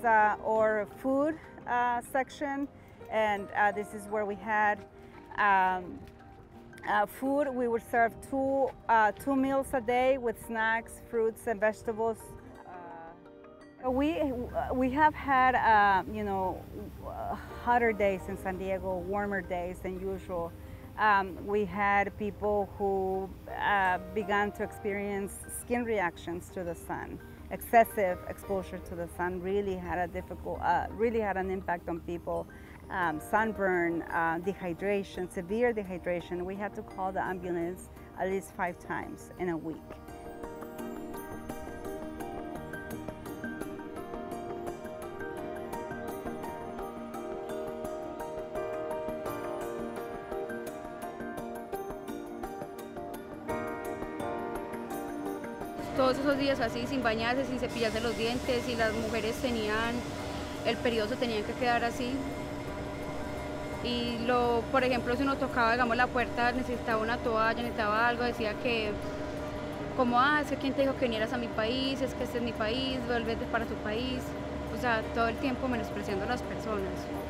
is our food section, and this is where we had food. We would serve two meals a day with snacks, fruits, and vegetables. We have had you know, hotter days in San Diego, warmer days than usual. We had people who began to experience skin reactions to the sun. Excessive exposure to the sun really had a really had an impact on people. Sunburn, dehydration, severe dehydration. We had to call the ambulance at least 5 times in a week. Todos esos días así, sin bañarse, sin cepillarse los dientes, y las mujeres tenían el periodo, se tenían que quedar así. Y por ejemplo, si uno tocaba, digamos, la puerta, necesitaba una toalla, necesitaba algo, decía que, como, ah, es que quién te dijo que vinieras a mi país, es que este es mi país, vuelves para tu país. O sea, todo el tiempo menospreciando a las personas.